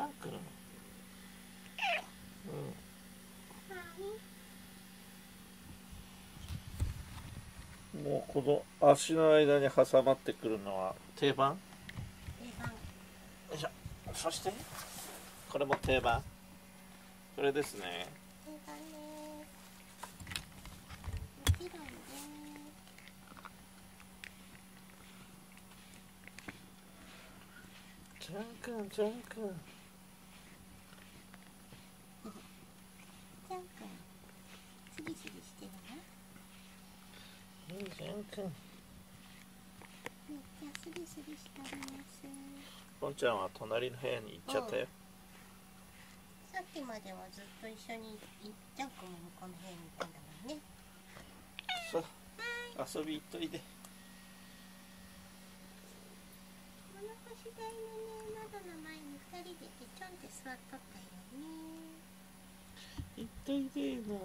ヤーくん。うん、もうこの足の間に挟まってくるのは定番。定番。よいしょ。そしてこれも定番。これですね。定番ね。もちろんね。ジャン君、ジャン君。ジャン君。すぎすぎしてるな。うん、ジャン君。めっちゃすぎすぎしてます。ポンちゃんは隣の部屋に行っちゃったよ。さっきまではずっと一緒にジャン君も向こうの部屋に行ったんだもんね。そう、遊び行っといで。この星台のね、窓の前に2人でぺちょんって座っとったよね。行っといでーな。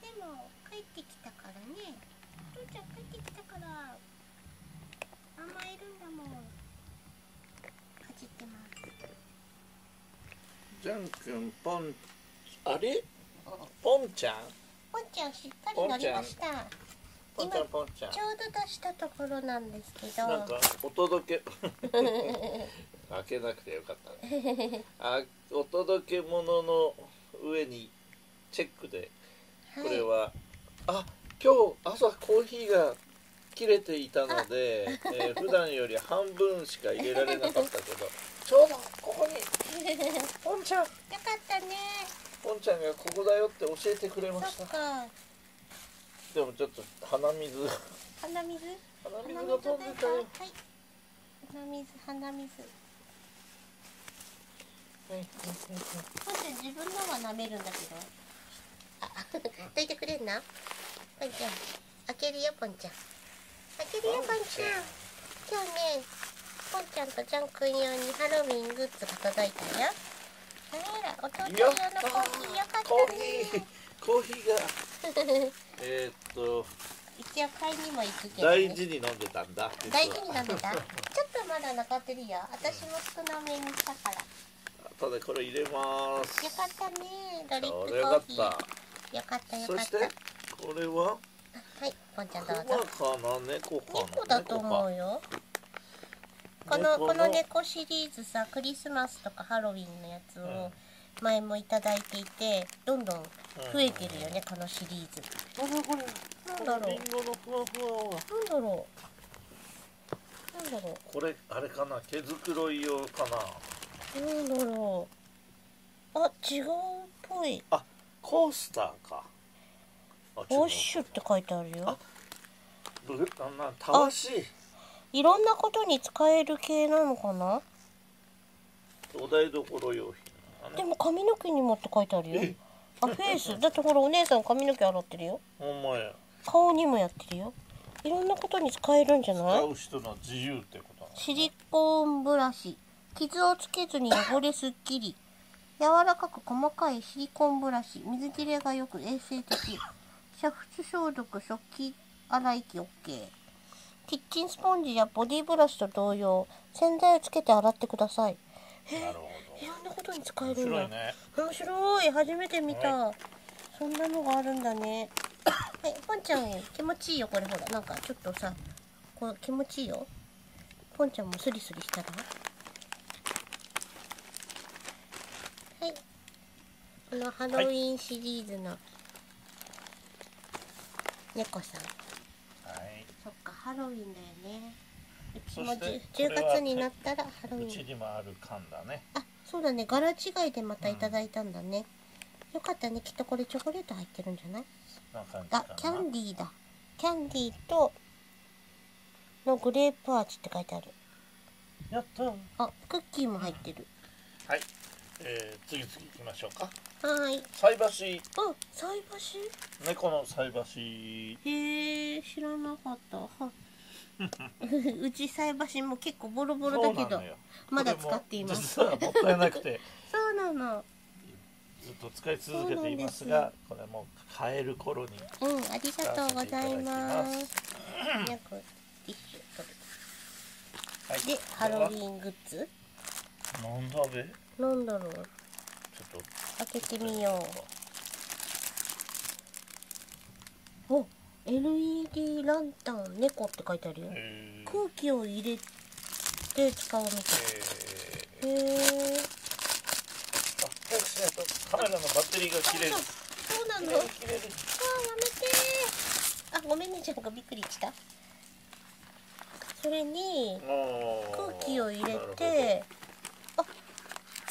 でも帰ってきたからね。父ちゃん帰ってきたから甘えるんだもん。かじってます。ジャン君、ポン、あれ？ポンちゃん。ポンちゃんしっかり乗りました。今ちょうど出したところなんですけど。なんかお届け開けなくてよかったね。あ、お届け物の上にチェックで、これは、はい、あ、今日朝コーヒーが切れていたので、普段より半分しか入れられなかったけど、ちょうどここにポンちゃん。よかったね。ポンちゃんがここだよって教えてくれました。でもちょっと鼻水が飛んでたよ。はい、鼻水。はい、ポンちゃん自分のは舐めるんだけど。あ、どいてくれんな。ポンちゃん、開けるよポンちゃん。開けるよポンちゃん。今日ね、ポンちゃんとジャン君用にハロウィングッズが届いたよ。あら、お父ちゃん用のコーヒーよかったね。コーヒーが。一応買いにも行くけど、ね、大事に飲んでたんだ。大事に飲んでた。ちょっとまだ残ってるよ。私も少なめにしたから。後でこれ入れます。よかったね。ドリップコーヒー。よかった。そしてこれは。はい、ポンちゃんどうぞ。猫だと思うよ。この猫シリーズさ、クリスマスとかハロウィンのやつを前もいただいていて、どんどん増えてるよね、このシリーズ。これリンゴのふわふわはなんだろう。これあれかな、毛づくろい用かな。なんだろう。あ、違うっぽい。あ、コースターか。ウォッシュって書いてあるよ。あ、たわしい。いろんなことに使える系なのかな。お台所用品。でも髪の毛にもって書いてあるよ。あ、フェイスだってほら、お姉さん髪の毛洗ってるよ。ほんまや。顔にもやってるよ。いろんなことに使えるんじゃない？使う人の自由ってことなの。シリコーンブラシ、傷をつけずに汚れすっきり。柔らかく細かいシリコーンブラシ、水切れがよく衛生的。煮沸消毒、食器洗い機 OK。キッチンスポンジやボディブラシと同様、洗剤をつけて洗ってください。なるほど。いろんなことに使えるんだ。面白いね。面白い。初めて見た。はい、そんなのがあるんだね。はい、ポンちゃん気持ちいいよこれ。ほら、なんかちょっとさ、こう気持ちいいよ。ポンちゃんもスリスリしたら。はい。このハロウィンシリーズの猫さん。そっか、ハロウィンだよね。うちも10月になったらハロウィン。うちにもある缶だね。あ、そうだね。柄違いでまたいただいたんだね。よかったね。きっとこれチョコレート入ってるんじゃない？あ、キャンディーだ。キャンディーとのグレープ味って書いてある。やった。あ、クッキーも入ってる。はい。次々行きましょうか。はい。菜箸。あ、菜箸。猫の菜箸。へえ、知らなかった。うち菜箸も結構ボロボロだけど、まだ使っています。もったいなくて。そうなの。ずっと使い続けていますが、これも買える頃に。うん、ありがとうございます。ティッシュ取る。で、ハロウィングッズ。なんだべ？なんだろう。ちょっと開けてみよう。お、LED ランタン猫って書いてあるよ。空気を入れて使うみたい。あ、早くしないとカメラのバッテリーが切れる。そうなの。あ、やめて。あ、ごめんね、ちゃんがびっくりした。それに空気を入れて、あ、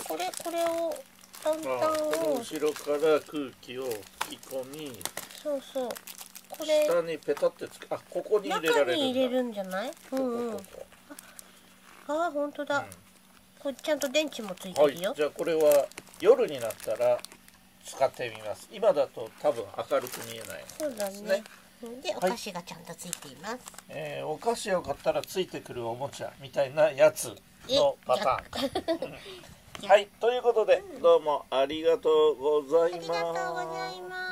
これをランタンを後ろから空気を吹き込み、そうそう、これ下にペタってつけ、あ、ここに入れられるんだ。中に入れるんじゃない？うんうん。ああ、本当だ。これちゃんと電池もついてるよ。じゃあこれは夜になったら使ってみます。今だと多分明るく見えない。そうだね。で、お菓子がちゃんとついています。お菓子を買ったらついてくるおもちゃみたいなやつのパターン。はい、ということで、どうもありがとうございます。ありがとうございます。